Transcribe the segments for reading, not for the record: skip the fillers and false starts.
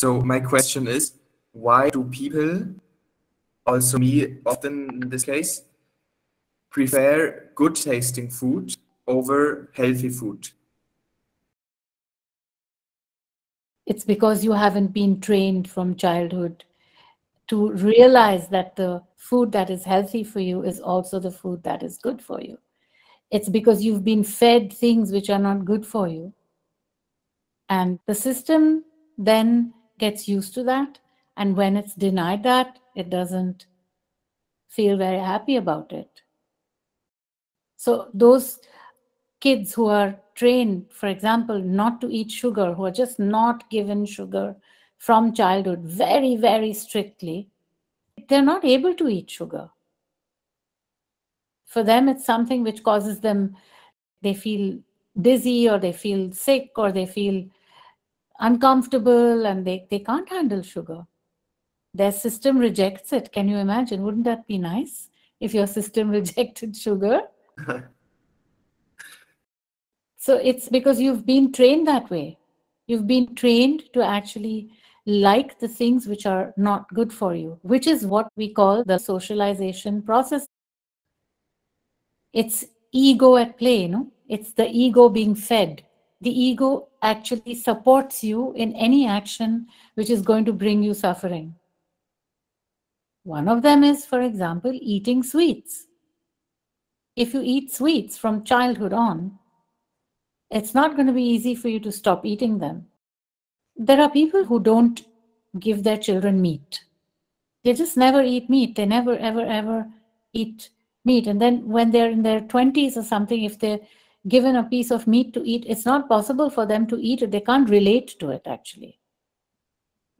So my question is, why do people, also me often in this case, prefer good tasting food over healthy food? It's because you haven't been trained from childhood to realize that the food that is healthy for you is also the food that is good for you. It's because you've been fed things which are not good for you. And the system then gets used to that. And when it's denied that, it doesn't feel very happy about it. So those kids who are trained, for example, not to eat sugar, who are just not given sugar from childhood very, very strictly, they're not able to eat sugar. For them, it's something which causes them, they feel dizzy or they feel sick or they feel uncomfortable and they can't handle sugar. Their system rejects it. Can you imagine? Wouldn't that be nice if your system rejected sugar? So it's because you've been trained that way. You've been trained to actually like the things which are not good for you, which is what we call the socialization process. It's ego at play, no? It's the ego being fed. The ego actually supports you in any action which is going to bring you suffering. One of them is, for example, eating sweets. If you eat sweets from childhood on, it's not going to be easy for you to stop eating them. There are people who don't give their children meat. They just never eat meat. They never, ever, ever eat meat. And then when they're in their 20s or something, if they're given a piece of meat to eat, it's not possible for them to eat it. They can't relate to it, actually,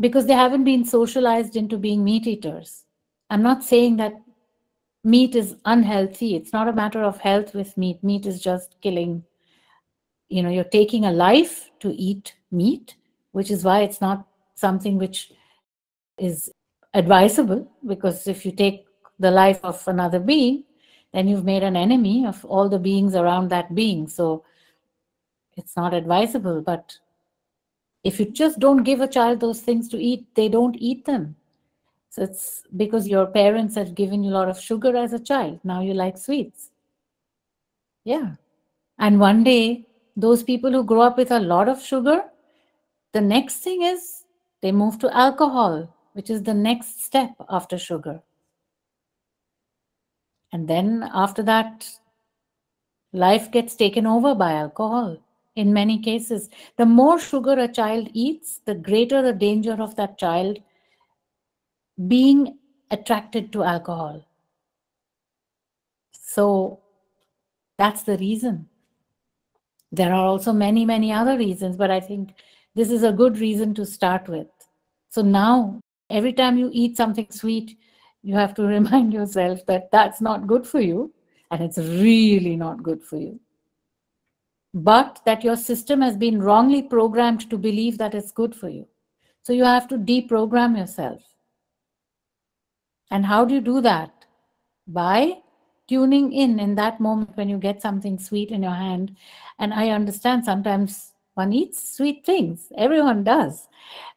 because they haven't been socialized into being meat eaters. I'm not saying that meat is unhealthy. It's not a matter of health with meat. Meat is just killing. You know, you're taking a life to eat meat, which is why it's not something which is advisable, because if you take the life of another being, then you've made an enemy of all the beings around that being. So it's not advisable. But if you just don't give a child those things to eat, they don't eat them. So it's because your parents had given you a lot of sugar as a child. Now you like sweets. Yeah. And one day, those people who grow up with a lot of sugar, the next thing is they move to alcohol, which is the next step after sugar. And then after that, life gets taken over by alcohol in many cases. The more sugar a child eats, the greater the danger of that child being attracted to alcohol. So that's the reason. There are also many, many other reasons, but I think this is a good reason to start with. So now, every time you eat something sweet, you have to remind yourself that that's not good for you, and it's really not good for you. But that your system has been wrongly programmed to believe that it's good for you. So you have to deprogram yourself. And how do you do that? By tuning in that moment when you get something sweet in your hand. And I understand sometimes one eats sweet things. Everyone does.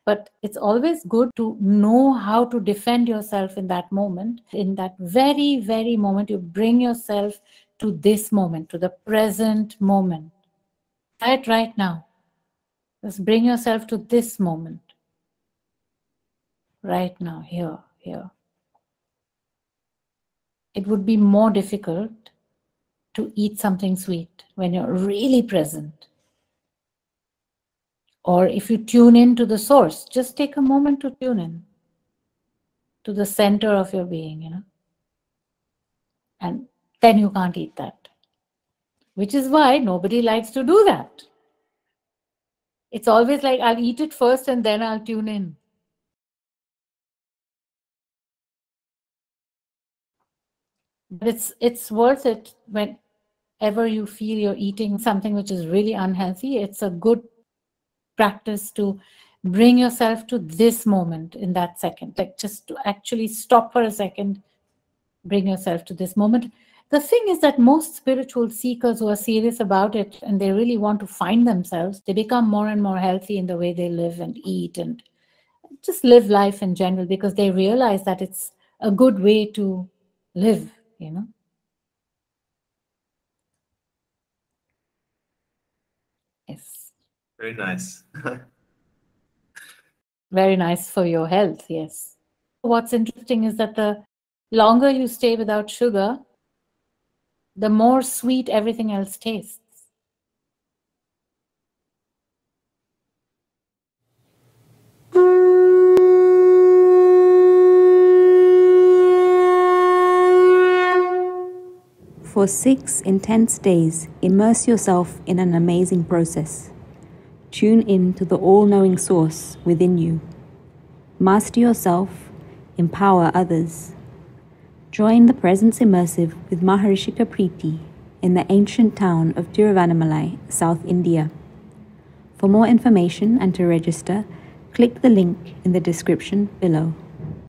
But it's always good to know how to defend yourself in that moment. In that very, very moment, you bring yourself to this moment, to the present moment. Try it right now. Just bring yourself to this moment. Right now, here. It would be more difficult to eat something sweet when you're really present. Or if you tune in to the source, just take a moment to tune in to the center of your being, you know. And then you can't eat that, which is why nobody likes to do that. It's always like, I'll eat it first and then I'll tune in. But it's worth it whenever you feel you're eating something which is really unhealthy. It's a good practice to bring yourself to this moment in that second, like just to actually stop for a second, bring yourself to this moment. The thing is that most spiritual seekers who are serious about it and they really want to find themselves, they become more and more healthy in the way they live and eat and just live life in general, because they realize that it's a good way to live, you know. Yes. Very nice. Very nice for your health, yes. What's interesting is that the longer you stay without sugar, the more sweet everything else tastes. For 6 intense days, immerse yourself in an amazing process. Tune in to the all-knowing source within you. Master yourself, empower others. Join the Presence Immersive with Maharishikaa Preeti in the ancient town of Tiruvannamalai, South India. For more information and to register, click the link in the description below.